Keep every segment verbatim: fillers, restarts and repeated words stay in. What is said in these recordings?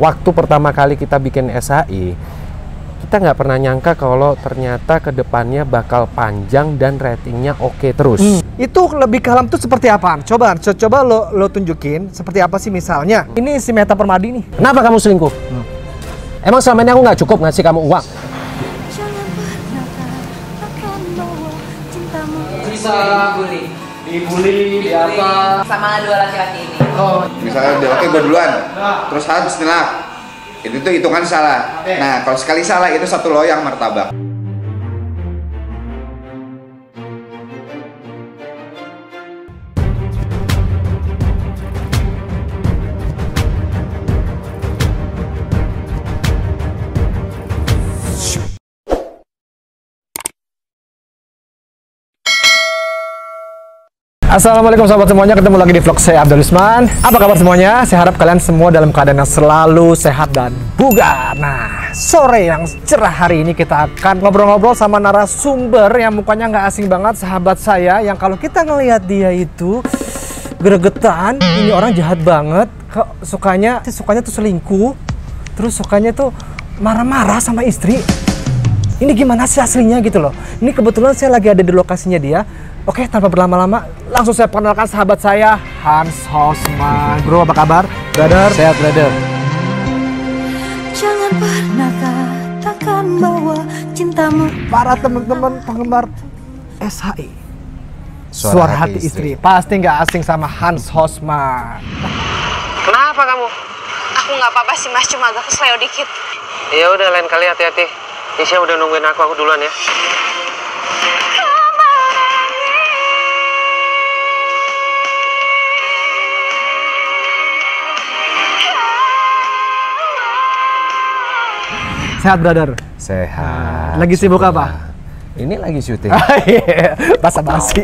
Waktu pertama kali kita bikin S H I, kita nggak pernah nyangka kalau ternyata kedepannya bakal panjang dan ratingnya oke terus. Hmm. Itu lebih kalem tuh seperti apa? Coba, coba lo, lo tunjukin seperti apa sih misalnya. Ini si Meta Permadi nih. Kenapa kamu selingkuh? Hmm. Emang selama ini aku nggak cukup ngasih kamu uang? Bisa dibully, dibully, di apa? Sama dua laki-laki ini. Oh, misalnya udah oke gue duluan, terus habis setelah itu tuh hitungan salah. Nah kalau sekali salah itu satu loyang martabak. Assalamualaikum sahabat semuanya, ketemu lagi di vlog saya Afdhal Yusman. Apa kabar semuanya? Saya harap kalian semua dalam keadaan yang selalu sehat dan bugar. Nah, sore yang cerah hari ini kita akan ngobrol-ngobrol sama narasumber yang mukanya nggak asing banget, sahabat saya. Yang kalau kita ngelihat dia itu gregetan, ini orang jahat banget. Sukanya, sukanya tuh selingkuh, terus sukanya tuh marah-marah sama istri. Ini gimana sih aslinya gitu loh. Ini kebetulan saya lagi ada di lokasinya dia. Oke, tanpa berlama-lama, langsung saya perkenalkan sahabat saya, Hans Hosman. Bro, apa kabar? Brother? Sehat, brother. Jangan pernah katakan bahwa cintamu. Para teman-teman penggemar S H I, Suara, Suara Hati Istri, pasti nggak asing sama Hans Hosman. Kenapa kamu? Aku nggak apa-apa sih, Mas. Cuma agak kesleo dikit. Ya udah, lain kali hati-hati. Isya udah nungguin aku, aku duluan ya. Sehat, brother? Sehat. Lagi sibuk apa? Ini lagi syuting. Basa-basi.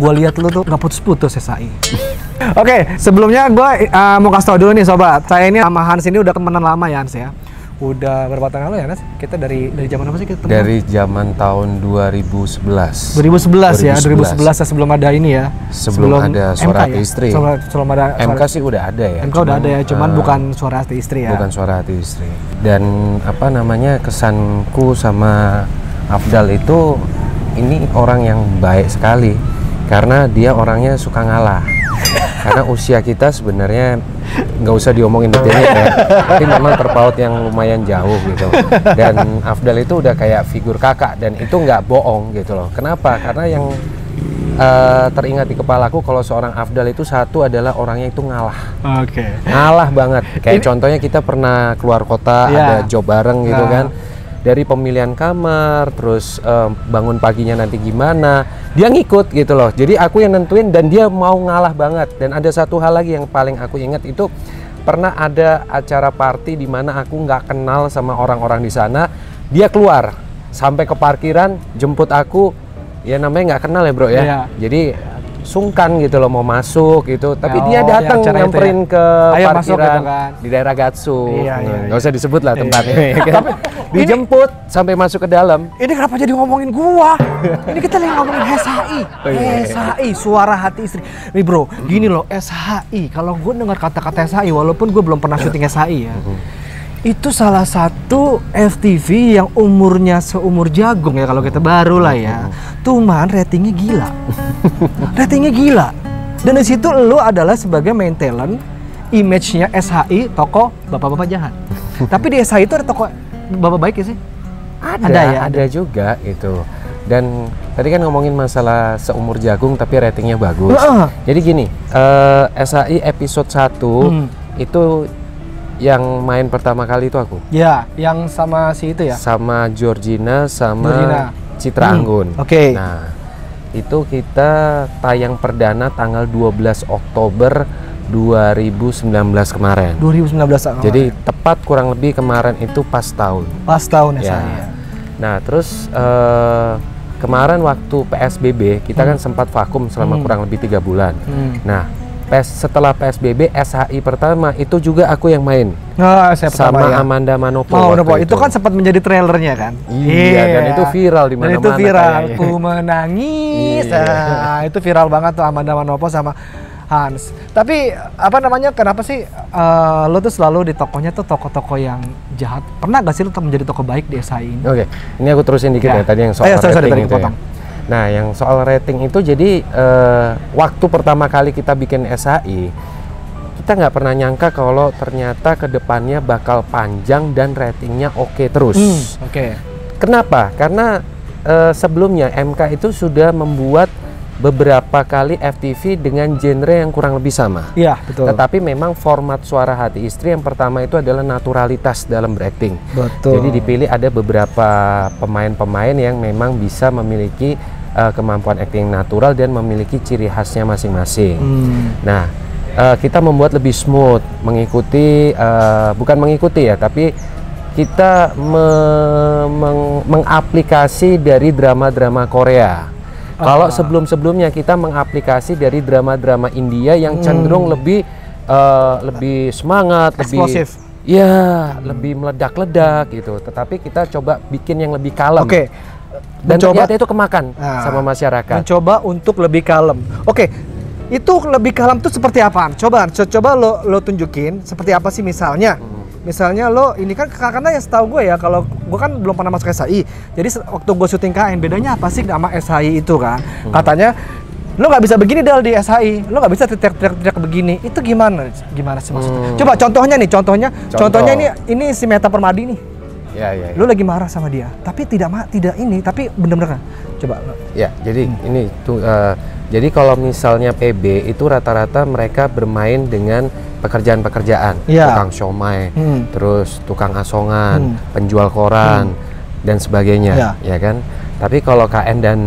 Gue lihat lu tuh gak putus-putus S H I. Oke, sebelumnya gue uh, mau kasih tau dulu nih sobat. Saya ini sama Hans ini udah temenan lama ya Hans ya? Udah berapa tahun lalu ya Hans? Kita dari dari zaman apa sih kita temen? Dari zaman tahun dua ribu sebelas. dua ribu sebelas, dua ribu sebelas ya? dua ribu sebelas ya, sebelum ada ini ya? Sebelum, sebelum ada Suara Hati Istri. Ya? Sebelum, sebelum ada M K suara... sih udah ada ya? M K cuman, udah ada ya, cuman uh, bukan Suara Hati Istri ya? Bukan Suara Hati Istri. Dan apa namanya, kesanku sama Afdhal itu, ini orang yang baik sekali. Karena dia orangnya suka ngalah. Karena usia kita sebenarnya nggak usah diomongin detailnya ya, tapi memang terpaut yang lumayan jauh gitu. Dan Afdhal itu udah kayak figur kakak dan itu nggak bohong gitu loh. Kenapa? Karena yang uh, teringat di kepalaku kalau seorang Afdhal itu satu adalah orangnya itu ngalah. Oke. Okay. Ngalah banget. Kayak ini... contohnya kita pernah keluar kota yeah. ada job bareng gitu nah. kan. Dari pemilihan kamar, terus uh, bangun paginya nanti gimana, dia ngikut gitu loh. Jadi aku yang nentuin dan dia mau ngalah banget. Dan ada satu hal lagi yang paling aku ingat itu pernah ada acara party di mana aku nggak kenal sama orang-orang di sana. Dia keluar sampai ke parkiran, jemput aku. Ya namanya nggak kenal ya bro ya. Iya. Jadi sungkan gitu loh mau masuk gitu, tapi oh, dia datang ya, nyamperin ya. ke Ayo parkiran gitu kan. Di daerah Gatsu, iya, iya, nggak usah disebut lah iya. tempatnya. Iya. Kan? Dijemput ini, sampai masuk ke dalam. Ini kenapa jadi ngomongin gua? Ini kita lagi ngomongin S H I, oh, iya, iya. S H I Suara Hati Istri. Nih bro, gini loh S H I. Kalau gua dengar kata-kata S H I, walaupun gua belum pernah syuting S H I ya, itu salah satu F T V yang umurnya seumur jagung ya kalau kita baru lah ya. Cuman ratingnya gila. Ratingnya gila. Dan di situ lu adalah sebagai main talent, image-nya S H I toko bapak-bapak jahat. Tapi di S H I itu ada toko bapak baik ya sih? Ada, ada ya, ada juga gitu. Dan tadi kan ngomongin masalah seumur jagung tapi ratingnya bagus. Uh. Jadi gini, uh, S H I episode satu hmm. itu yang main pertama kali itu aku. Ya, yang sama si itu ya. Sama Georgina, sama Georgina. Citra hmm. Anggun. Oke. Okay. Nah, itu kita tayang perdana tanggal dua belas Oktober dua ribu sembilan belas kemarin. dua ribu sembilan belas. Jadi tepat kurang lebih kemarin itu pas tahun. Pas tahun ya. ya. Nah, terus uh, kemarin waktu P S B B kita hmm. kan sempat vakum selama hmm. kurang lebih tiga bulan. Hmm. Nah. Setelah P S B B, S H I pertama itu juga aku yang main oh, saya sama ya. Amanda Manopo. Oh, Manopo. Itu. itu kan sempat menjadi trailernya kan? Iya, yeah. dan itu viral di mana-mana. Itu viral. Aku menangis. Yeah. Nah, itu viral banget tuh Amanda Manopo sama Hans. Tapi apa namanya, kenapa sih uh, lo tuh selalu di tokohnya tuh tokoh-tokoh yang jahat? Pernah gak sih lo menjadi tokoh baik di S H I ini? Oke, okay. Ini aku terusin dikit ya, ya tadi yang soal Ayo, rating sorry, sorry, itu ya. Nah, yang soal rating itu jadi uh, waktu pertama kali kita bikin S H I, kita nggak pernah nyangka kalau ternyata kedepannya bakal panjang dan ratingnya oke okay terus. Mm, oke. Okay. Kenapa? Karena uh, sebelumnya M K itu sudah membuat beberapa kali F T V dengan genre yang kurang lebih sama. Iya, betul. Tetapi memang format Suara Hati Istri yang pertama itu adalah naturalitas dalam berakting. Betul. Jadi dipilih ada beberapa pemain-pemain yang memang bisa memiliki uh, kemampuan akting natural dan memiliki ciri khasnya masing-masing. Hmm. Nah, uh, kita membuat lebih smooth, mengikuti uh, bukan mengikuti ya, tapi kita me meng mengaplikasi dari drama-drama Korea. Kalau sebelum-sebelumnya kita mengaplikasi dari drama-drama India yang cenderung hmm. lebih uh, lebih semangat, explosive. lebih ya, hmm. lebih meledak-ledak gitu. Tetapi kita coba bikin yang lebih kalem. Oke. Okay. Dan coba itu kemakan nah, sama masyarakat. Mencoba untuk lebih kalem. Oke. Okay. Itu lebih kalem tuh seperti apa? Coba coba lo lo tunjukin seperti apa sih misalnya? Hmm. Misalnya lo, ini kan karena ya setahu gue ya, kalau gue kan belum pernah masuk S H I. Jadi waktu gue syuting K N, bedanya apa sih sama S H I itu kan? Hmm. Katanya, lo nggak bisa begini Del di S H I, lo nggak bisa teriak-teriak begini. Itu gimana? Gimana sih maksudnya? Hmm. Coba contohnya nih, contohnya, Contoh. contohnya ini ini si Meta Permadi nih. Ya, ya, ya. Lo lagi marah sama dia, tapi tidak ma tidak ini, tapi bener-bener kan? Coba. Ya, jadi hmm. ini tuh, uh, jadi kalau misalnya P B itu rata-rata mereka bermain dengan pekerjaan-pekerjaan, yeah. tukang siomay, hmm. terus tukang asongan, hmm. penjual koran, hmm. dan sebagainya, yeah. ya kan? Tapi kalau K N dan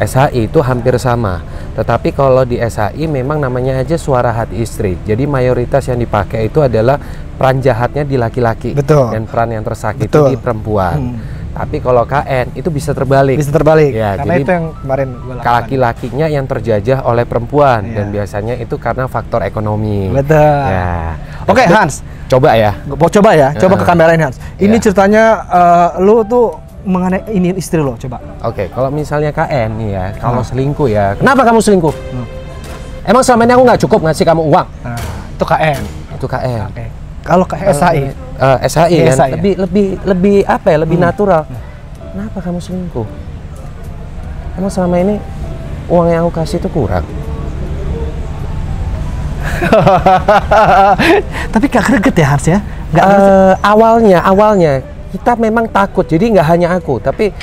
S H I itu hampir sama. Tetapi kalau di S H I memang namanya aja Suara Hati Istri. Jadi mayoritas yang dipakai itu adalah peran jahatnya di laki-laki, dan peran yang tersakiti Betul. di perempuan. Hmm. Tapi kalau K N itu bisa terbalik. Bisa terbalik. Ya, karena jadi itu yang kemarin laki-lakinya yang terjajah oleh perempuan ya. Dan biasanya itu karena faktor ekonomi. Betul. Ya. Oke, okay, Hans. Coba ya. Mau coba ya. Coba uh. ke kamera ini, Hans. Ini ya. ceritanya uh, lu tuh mengenai ini istri lo, coba. Oke, okay, kalau misalnya K N nih ya, kalau hmm. selingkuh ya. Kenapa kamu selingkuh? Hmm. Emang selama ini aku nggak cukup ngasih kamu uang? Nah, itu K N. Itu K N. Okay. Kalau ke S H I, uh, S H I kan S H I, lebih ya? lebih lebih apa ya lebih hmm. natural. Hmm. Kenapa kamu selingkuh? Emang selama ini uang yang aku kasih itu kurang. Tapi gak greget ya Hans ya? Gak uh, awalnya awalnya kita memang takut. Jadi nggak hanya aku, tapi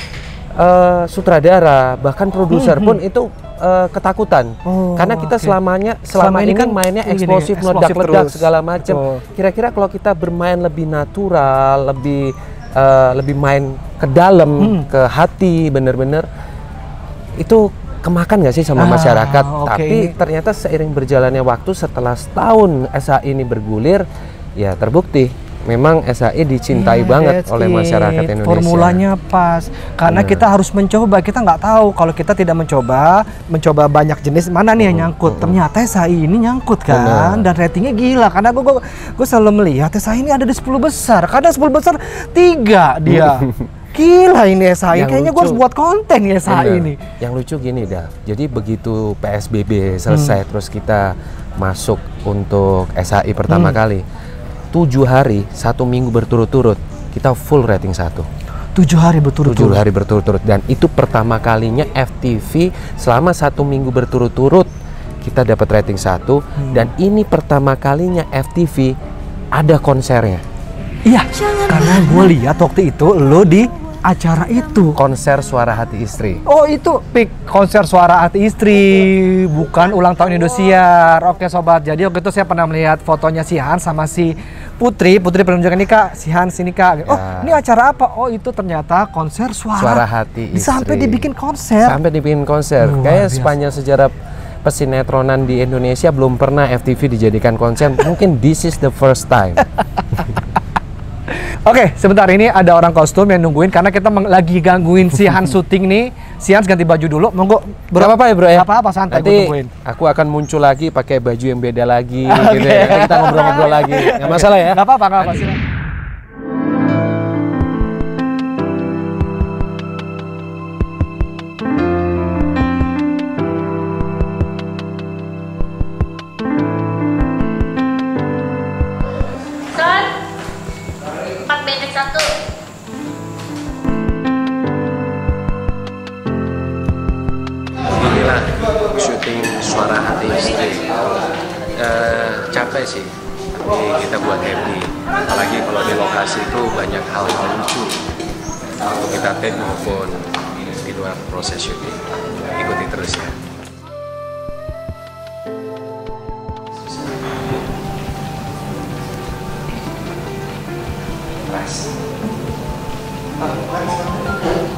uh, sutradara bahkan produser hmm, pun hmm. itu uh, ketakutan oh, karena kita okay. selamanya selama, selama ini kan mainnya eksplosif, meledak-ledak segala macam. Oh. Kira-kira kalau kita bermain lebih natural, lebih uh, lebih main ke dalam, hmm. ke hati, bener-bener itu kemakan nggak sih sama ah, masyarakat? Okay. Tapi ternyata seiring berjalannya waktu setelah setahun S H I ini bergulir, ya terbukti. Memang S H I dicintai yeah, banget it. oleh masyarakat Indonesia. Formulanya pas, karena nah. kita harus mencoba. Kita nggak tahu kalau kita tidak mencoba, mencoba banyak jenis mana nih mm, yang nyangkut. Mm, Ternyata S H I ini nyangkut kan, bener. dan ratingnya gila. Karena gue gue gue selalu melihat S H I ini ada di sepuluh besar. Kadang sepuluh besar tiga dia. Gila ini S H I. Yang kayaknya gue harus buat konten ya S H I ini. Yang lucu gini dah. Jadi begitu P S B B selesai, hmm. terus kita masuk untuk S H I pertama hmm. kali. tujuh hari, satu minggu berturut-turut, kita full rating satu. tujuh hari berturut-turut? tujuh hari berturut-turut, dan itu pertama kalinya F T V selama satu minggu berturut-turut kita dapat rating satu, hmm. dan ini pertama kalinya F T V ada konsernya. Iya, karena gue lihat waktu itu lo di acara itu. Konser Suara Hati Istri. Oh itu, pik konser Suara Hati Istri, bukan ulang tahun Indosiar. Oke sobat, jadi waktu itu saya pernah melihat fotonya si Hans sama si Putri, Putri penunjukan ini kak, si Hans ini kak. Oh ya. Ini acara apa? Oh itu ternyata konser Suara, Suara Hati Istri. Sampai dibikin konser. Sampai dibikin konser. Luar Kayak biasa. Sepanjang sejarah persinetronan di Indonesia belum pernah F T V dijadikan konser. Mungkin this is the first time. Oke, sebentar ini ada orang kostum yang nungguin karena kita lagi gangguin si Hans syuting nih. Si Hans ganti baju dulu, monggo. Bro, apa apa ya bro ya? Apa apa santai. Nanti gue aku akan muncul lagi pakai baju yang beda lagi, okay. gitu ya. Nanti kita ngobrol-ngobrol lagi, nggak masalah ya? Nggak apa-apa, nggak apa-apa sih. Politik satu. Inilah syuting Suara Hati Istri. Eh, capek sih, tapi kita buat happy. Apalagi kalau di lokasi itu banyak hal yang lucu. Kalau kita take maupun di luar proses syuting, ikuti terus ya.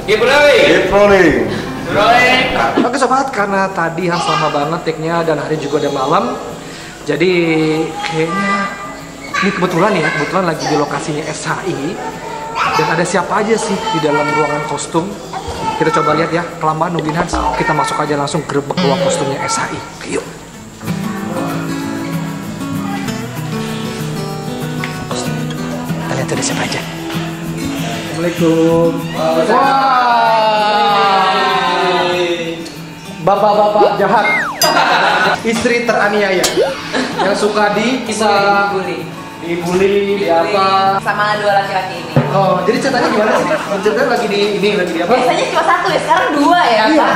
Keep rolling. Keep rolling. Rolling. Oke sobat, karena tadi Hans lama banget take-nya dan hari juga udah malam. Jadi kayaknya ini kebetulan ya, kebetulan lagi di lokasinya S H I. Dan ada siapa aja sih di dalam ruangan kostum? Kita coba lihat ya, kelamaan nungguin Hans. Kita masuk aja langsung gerbek ruang kostumnya S H I. Yuk. Kita lihat ada siapa aja. Assalamualaikum. Bapak-bapak jahat, istri teraniaya, yang suka di kisah dibully, dibully, di apa? Sama dua laki-laki ini. Oh, jadi ceritanya gimana sih? Ceritanya lagi di ini, lagi di apa? Biasanya cuma satu ya, sekarang dua ya. Iya.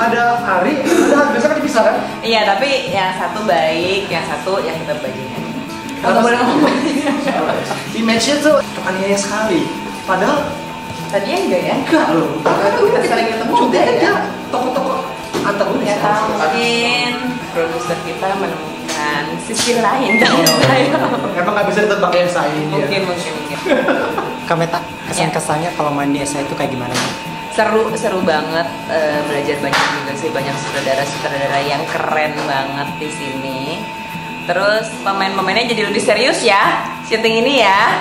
Ada hari, ada biasanya dipisah kan? Iya, tapi yang satu baik, yang satu yang kita bagikan. Kalau boleh ngomong, image-nya tuh teraniaya sekali. Padahal tadi enggak ya? Enggak loh. Karena kita sering ketemu juga ya. Tokoh-tokoh antagonis. Ya mungkin produser kita menemukan sisi lain dari saya. Emang nggak bisa ditebak ya saya. Mungkin mungkin mungkin. Kak Meta, kesan-kesannya kalau main di S H I itu kayak gimana sih? Seru seru banget, belajar banyak juga sih, banyak sutradara-sutradara yang keren banget di sini. Terus pemain-pemainnya jadi lebih serius ya, syuting ini ya.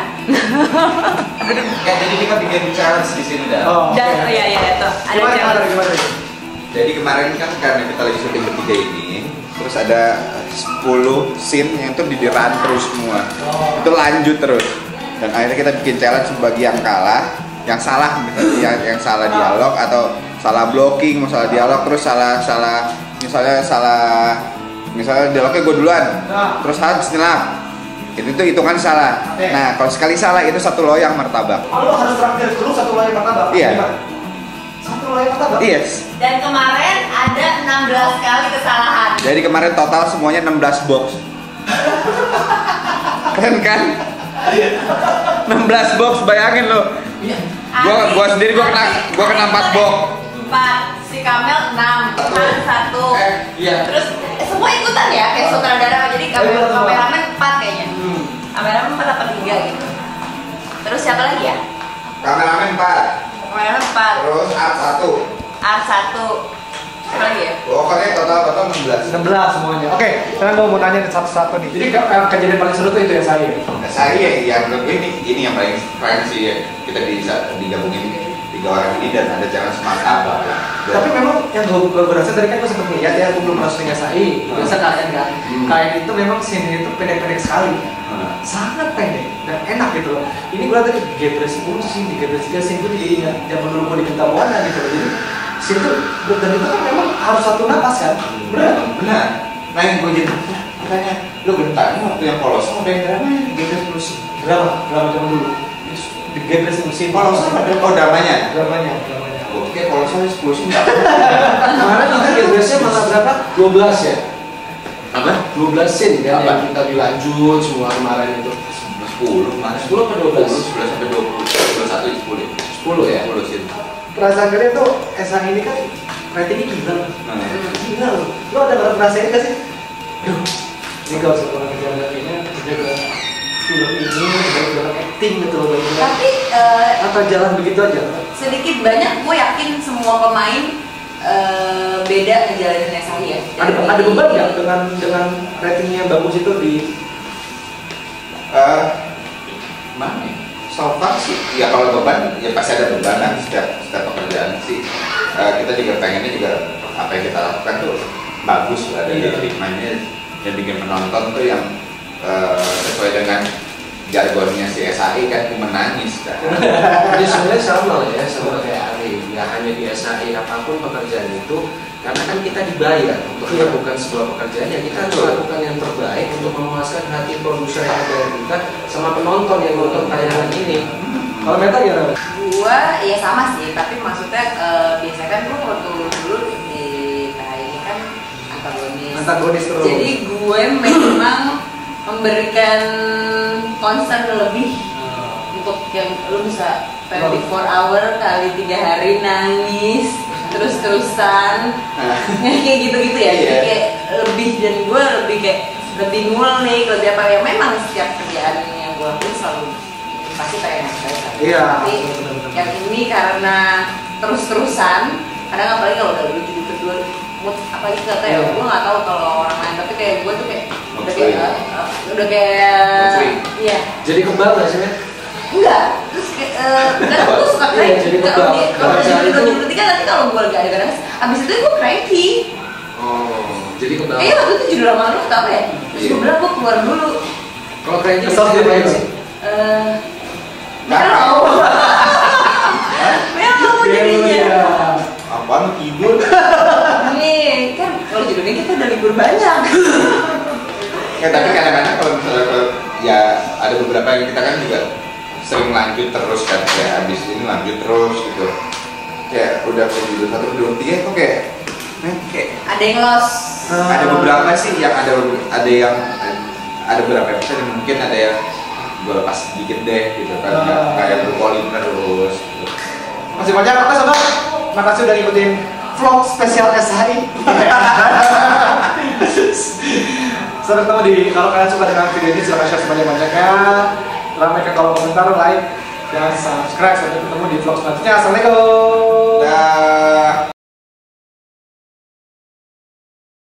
Kayak jadi kita bikin challenge di sini dah. Oh, dan okay. Ya ya itu. Ada challenge. Jadi kemarin kan karena kita lagi syuting bertiga ini, terus ada sepuluh scene yang itu dideran terus semua. Oh. Itu lanjut terus. Dan akhirnya kita bikin challenge bagi yang kalah, yang salah, yang, yang salah dialog atau salah blocking, masalah dialog terus salah salah misalnya salah. Misalnya dialognya gue duluan, nah. Terus harus nyelam. Itu tuh hitungan salah. Oke. Nah, kalau sekali salah itu satu loyang martabak. Kalau oh, harus terakhir dulu satu loyang martabak. Iya. Satu loyang martabak. Yes. Dan kemarin ada enam belas kali kesalahan. Jadi kemarin total semuanya enam belas box. Keren kan? enam belas box bayangin lo. Iya. Gua gua sendiri gua kena gua kena empat box. empat si Kamel enam, Hans satu. Eh, iya. Terus semua ikutan ya kayak sutradara, jadi kameramen empat kayaknya. Hmm. Kameramen empat apa tiga gitu. Terus siapa lagi ya? Kameramen empat. Kameramen empat. Terus art satu. Art satu. Siapa lagi ya? Pokoknya total total enam belas semuanya. Oke, sekarang gua mau tanya satu-satu nih. Jadi kejadian paling seru tuh itu ya saya. Saya yang ini ini yang paling paling sih ya. Kita bisa digabungin tiga orang ini dan ada challenge martabak. Tapi memang yang gue berasa tadi kan gue sempet ngeliat ya, aku belum langsung S H I itu sekalian kan, hmm. Kayak itu memang scene itu pendek-pendek sekali, hmm. Sangat pendek dan enak gitu loh. Ini gue liat tadi generasi sepuluh scene, di generasi tiga scene gue jadi ingat zaman dulu gue di Kintamuana gitu loh. Jadi scene itu, dan itu kan memang harus satu napas kan, bener? Bener, nah yang gue jadi makanya lo bentar waktu yang polos sama yang drama ya generasi sepuluh scene drama, drama zaman dulu di generasi sepuluh scene polosnya ada, oh dramanya? dramanya Oke, kalau saya sepuluh sih enggak. Kemarin kita generasinya malah berapa? dua belas ya? Apa? dua belas scene kan yang kita dilanjut semua kemarin itu sepuluh kemarin sepuluh atau dua belas? sebelas sampai dua puluh, dua puluh satu, sepuluh ya? sepuluh scene perasaan kalian tuh S H I ini kan ratingnya gila loh, gila loh. Lo ada perasaan gak sih? Aduh, ini kalau seorang kejadiannya jaga film ini, jaga acting gitu loh. Tapi atau jalan begitu aja? Sedikit banyak, gue yakin semua pemain uh, beda ngejalaninnya S H I ya. Ada, ada beban nggak dengan dengan ratingnya bagus itu di uh, mana? So far sih, ya kalau beban ya pasti ada bebanan setiap setiap pekerjaan sih. Uh, kita juga pengennya juga apa yang kita lakukan tuh bagus ada yeah. Di treatmentnya yang bikin penonton tuh yang uh, sesuai dengan jargonnya si S H I kan menangis kan. Jadi sebenarnya sama ya, sama kayak Ari, nggak hanya di S H I, apapun pekerjaan itu, karena kan kita dibayar untuk melakukan sebuah pekerjaan, ya kita harus lakukan yang terbaik untuk memuaskan hati produser yang ada kita sama penonton yang nonton tayangan ini. Kalau Meta gimana? Gua ya sama sih, tapi maksudnya uh, biasanya kan gua waktu dulu di T H I ini kan antagonis. Antagonis terus. Jadi gue memang memberikan concern lebih hmm. untuk yang lu bisa dua puluh empat hour kali tiga hari nangis terus-terusan kayak gitu-gitu ya, yeah. Jadi kayak lebih, dan gue lebih kayak lebih ngulik, lebih apa ya, memang setiap kerjaan yang gue lakuin selalu pasti pengen yang terbaik, yeah. Tapi yang ini karena terus-terusan, kadang apalagi kalau udah lucu kedua mood, apalagi nggak tahu, yeah. Gue nggak tahu kalau orang lain, tapi kayak gue tuh kayak udah kayak uh, udah kayak iya, jadi kebal nggak sih? Enggak, terus kayak uh, kadang gue suka cranky, jadi kebal kalau jadi kan nanti kalau gue gak ada kadang abis itu gue cranky. Oh, jadi kebal. Iya, waktu itu judul lama lu apa ya? Terus gue bilang gue keluar dulu. Kalau cranky kesel gitu ya sih? Eh, melo melo jadinya apaan libur? Nih kan kalau judulnya kita udah libur banyak. Ya tapi kadang-kadang kalau misalnya ya ada beberapa yang kita kan juga sering lanjut terus kan, kayak abis ini lanjut terus gitu, kayak udah ke judul satu judul tiga kok kayak kayak ada yang los, ada beberapa sih yang ada ada yang ada beberapa episode yang mungkin ada yang gue lepas sedikit deh gitu kan, uh. kayak berkolin terus gitu. Masih banyak atas abang, makasih udah ngikutin vlog spesial S H I. Sampai ketemu di, kalau kalian suka dengan video ini silahkan share sebanyak-banyaknya, ramai ke kolom komentar, like, dan subscribe. Sampai ketemu di vlog selanjutnya. Assalamualaikum. Dah.